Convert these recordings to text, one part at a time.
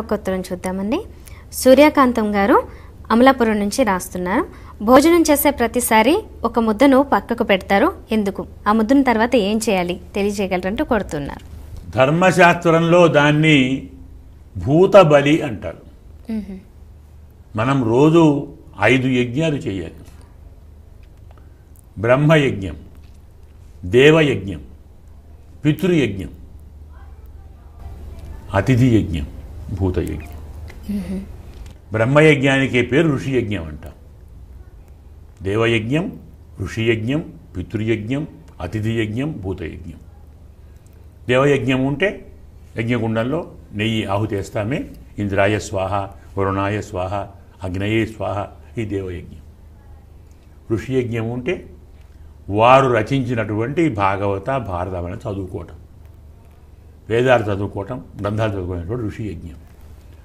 ఒక ఉత్తరం చూద్దామండి. సూర్యకాంతం గారు అమలాపురం నుంచి రాస్తున్నారు. భోజనం చేసే ప్రతిసారి ఒక ముద్దను పక్కకు పెడతారు, ఎందుకు? ఆ ముద్దను తర్వాత ఏం చేయాలి తెలియజేయగలరంటూ కోరుతున్నారు. ధర్మశాస్త్రంలో దాన్ని భూత బలి అంటారు. మనం రోజు 5 యజ్ఞాలు చేయాలి. బ్రహ్మయజ్ఞం, దేవయజ్ఞం, పితృయజ్ఞం, అతిథి యజ్ఞం, భూతయజ్ఞం. బ్రహ్మయజ్ఞానికే పేరు ఋషియజ్ఞం అంటాం. దేవయజ్ఞం, ఋషియజ్ఞం, పితృయజ్ఞం, అతిథి యజ్ఞం, భూతయజ్ఞం. దేవయజ్ఞం ఉంటే యజ్ఞగుండంలో నెయ్యి ఆహుతేస్తామే, ఇంద్రాయ స్వాహ, వరుణాయ స్వాహ, అగ్నయే స్వాహ, ఈ దేవయజ్ఞం. ఋషియజ్ఞం ఉంటే వారు రచించినటువంటి భాగవత భారతమని చదువుకోవటం, వేదాలు చదువుకోవటం, గ్రంథాలు చదువుకునేటువంటి ఋషియజ్ఞం.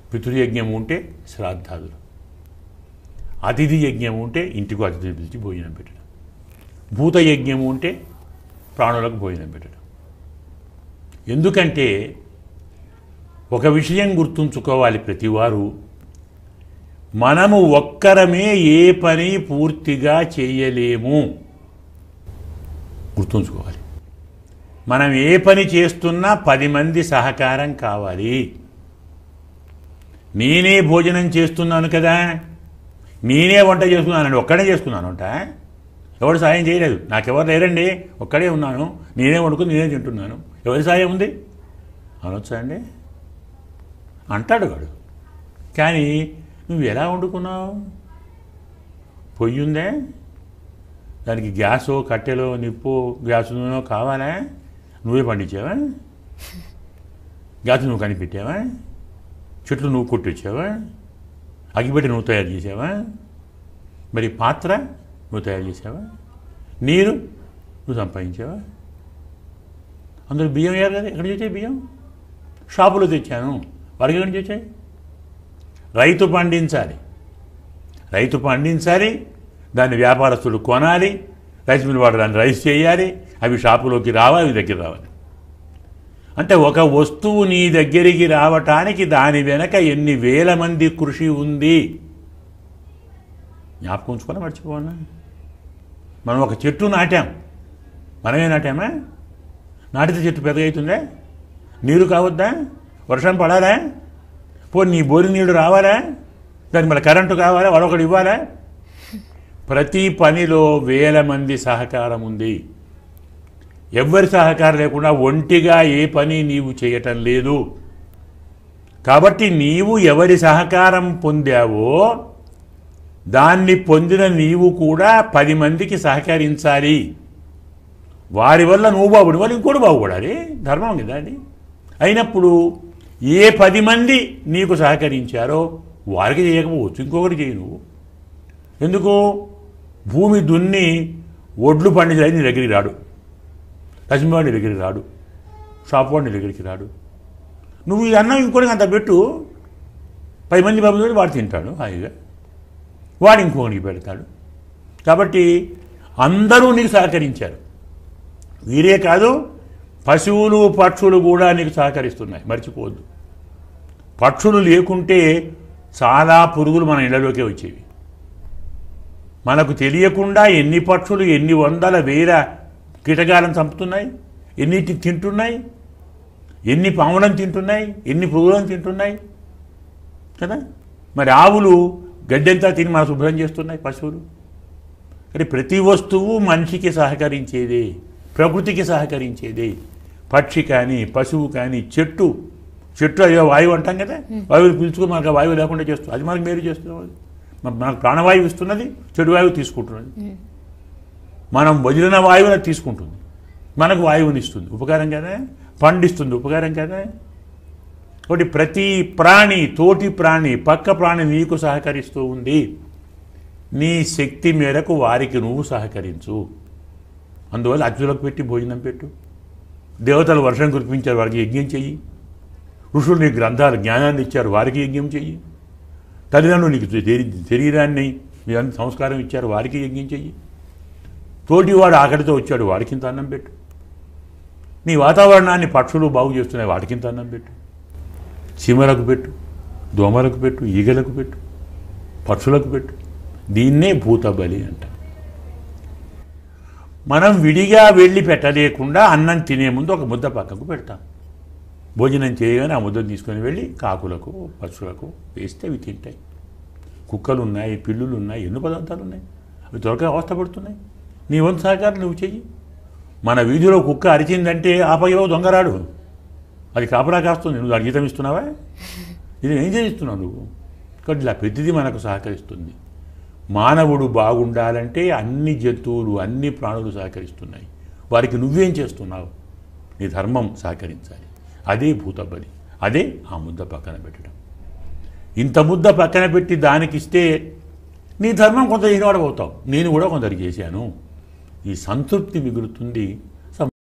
పితృయజ్ఞం ఉంటే శ్రాద్ధాదులు. అతిథి యజ్ఞం ఉంటే ఇంటికి అతిథి పిలిచి భోజనం పెట్టడం. భూతయజ్ఞం ఉంటే ప్రాణులకు భోజనం పెట్టడం. ఎందుకంటే ఒక విషయం గుర్తుంచుకోవాలి ప్రతివారు, మనము ఒక్కరమే ఏ పని పూర్తిగా చేయలేము. గుర్తుంచుకోవాలి, మనం ఏ పని చేస్తున్నా 10 మంది సహకారం కావాలి. నేనే భోజనం చేస్తున్నాను కదా, నేనే వంట చేసుకున్నానండి, ఒక్కడే చేసుకున్నాను అంట, ఎవరు సాయం చేయలేదు, నాకెవరు లేరండి, ఒక్కడే ఉన్నాను, నేనే వండుకుని నేనే తింటున్నాను, ఎవరి సాయం ఉంది అనొచ్చా అండి? అంటాడు వాడు. కానీ నువ్వు ఎలా వండుకున్నావు? పొయ్యి ఉందే, దానికి గ్యాసో కట్టెలో నిప్పో గ్యాస్ నూనె కావాలా? నువ్వే పండించావా? గ్యాస్ నువ్వు కనిపెట్టావా? చెట్లు నువ్వు కొట్టించావా? అగ్గిపెట్టి నువ్వు తయారు చేసావా? మరి పాత్ర నువ్వు తయారు చేసావా? నీరు నువ్వు సంపాదించావా? అందులో బియ్యం వేయాలి కదా, ఎక్కడ తెచ్చాయి బియ్యం? షాపులో తెచ్చాను. వారికి ఎక్కడ తెచ్చాయి? రైతు పండించాలి, రైతు పండించాలి, దాన్ని వ్యాపారస్తులు కొనాలి, రైస్ మిల్ వాడు దాన్ని రైస్ చేయాలి, అవి షాపులోకి రావాలి, అవి దగ్గర రావాలి. అంటే ఒక వస్తువు నీ దగ్గరికి రావటానికి దాని వెనక ఎన్ని వేల మంది కృషి ఉంది. జ్ఞాపకం ఉంచుకోవాలి, మర్చిపోనా? మనం ఒక చెట్టు నాటాం, మనమే నాటామా? నాటితే చెట్టు పెద్దగవుతుందా? నీరు కావద్దా? వర్షం పడాలా? పోనీ నీ బోరి నీళ్లు రావాలా? దానికి మళ్ళీ కరెంటు కావాలా? వాడొకటి ఇవ్వాలా? ప్రతి పనిలో వేల మంది సహకారం ఉంది. ఎవరి సహకారం లేకుండా ఒంటిగా ఏ పని నీవు చేయటం లేదు. కాబట్టి నీవు ఎవరి సహకారం పొందావో దాన్ని పొందిన నీవు కూడా 10 మందికి సహకరించాలి. వారి వల్ల నువ్వు బాగుపడి వాళ్ళు ఇంకోటి బాగుపడాలి, ధర్మం కదా అది. అయినప్పుడు ఏ 10 మంది నీకు సహకరించారో వారికి చేయకపోవచ్చు, ఇంకొకటి చేయి నువ్వు. ఎందుకు? భూమి దున్ని ఒడ్లు పండించాలి, నీ దగ్గరికి రాడు, లక్ష్మీవాడి దగ్గరికి రాడు, షాప్ వాడిని దగ్గరికి రాడు. నువ్వు ఇది అన్నం ఇంకోటి అంత పెట్టు, 10 మంది బాబులు వాడు తింటాడు హాయిగా, వాడు ఇంకొకరికి పెడతాడు. కాబట్టి అందరూ నీకు సహకరించారు. వీరే కాదు, పశువులు పక్షులు కూడా నీకు సహకరిస్తున్నాయి, మర్చిపోవద్దు. పక్షులు లేకుంటే చాలా పురుగులు మన ఇళ్లలోకే వచ్చేవి. మనకు తెలియకుండా ఎన్ని పక్షులు ఎన్ని వందల వేల కీటకాలను చంపుతున్నాయి, ఎన్నిటిని తింటున్నాయి, ఎన్ని పాములను తింటున్నాయి, ఎన్ని పురుగులను తింటున్నాయి కదా. మరి ఆవులు గడ్డంతా తిని మనం శుభ్రం చేస్తున్నాయి, పశువులు. మరి ప్రతి వస్తువు మనిషికి సహకరించేదే, ప్రకృతికి సహకరించేదే. పక్షి కానీ, పశువు కానీ, చెట్టు అయ్యో వాయువు అంటాం కదా, వాయువులు పీల్చుకుని మనకు వాయువు లేకుండా చేస్తుంది, అది మనకు మేలు చేస్తున్నాం. మనకు ప్రాణవాయువు ఇస్తున్నది, చెడు వాయువు తీసుకుంటున్నది. మనం వదిలిన వాయువుని తీసుకుంటుంది, మనకు వాయువుని ఇస్తుంది, ఉపకారం కదా. పండిస్తుంది, ఉపకారం కదా. కాబట్టి ప్రతి ప్రాణి, తోటి ప్రాణి, పక్క ప్రాణి నీకు సహకరిస్తూ ఉంది. నీ శక్తి మేరకు వారికి నువ్వు సహకరించు. అందువల్ల అర్జులకు పెట్టి భోజనం పెట్టు, దేవతలు వర్షం కురిపించారు వారికి యజ్ఞం చెయ్యి, ఋషులు నీకు గ్రంథాలు జ్ఞానాన్ని ఇచ్చారు వారికి యజ్ఞం చెయ్యి, తల్లిదండ్రులు నీకు శరీరాన్ని సంస్కారం ఇచ్చారు వారికి యజ్ఞం చెయ్యి, తోటివాడు ఆకలితో వచ్చాడు వాడికింత అన్నం పెట్టు, నీ వాతావరణాన్ని పక్షులు బాగు చేస్తున్నాయి వాడికింత అన్నం పెట్టు, చీమలకు పెట్టు, దోమలకు పెట్టు, ఈగలకు పెట్టు, పక్షులకు పెట్టు. దీన్నే భూతబలి అంట. మనం విడిగా వెళ్ళి పెట్టలేకుండా అన్నం తినే ముందు ఒక ముద్ద పక్కకు పెడతాం. భోజనం చేయగానే ఆ ముద్దను తీసుకొని వెళ్ళి కాకులకు పక్షులకు వేస్తే అవి తింటాయి. కుక్కలు ఉన్నాయి, పిల్లులు ఉన్నాయి, ఎన్నో పదార్థాలు ఉన్నాయి. అవి త్వరగా అవస్థపడుతున్నాయి. నీ వంతు సహకారం నువ్వు చెయ్యి. మన వీధిలో కుక్క అరిచిందంటే ఆపయో దొంగరాడు, అది కాపలా కాస్తుంది. నువ్వు దానికి జీతం ఇస్తున్నావా? ఇది ఏం చేయిస్తున్నావు నువ్వు? కాబట్టి ఇలా ప్రతిదీ మనకు సహకరిస్తుంది. మానవుడు బాగుండాలంటే అన్ని జంతువులు అన్ని ప్రాణులు సహకరిస్తున్నాయి. వారికి నువ్వేం చేస్తున్నావు? నీ ధర్మం సహకరించాలి. అదే భూతబలి, అదే ఆ ముద్ద పక్కన పెట్టడం. ఇంత ముద్ద పక్కన పెట్టి దానికిస్తే నీ ధర్మం కొంత ఈనాడబోతావు. నేను కూడా కొందరు చేశాను, ఈ సంతృప్తి మిగులుతుంది.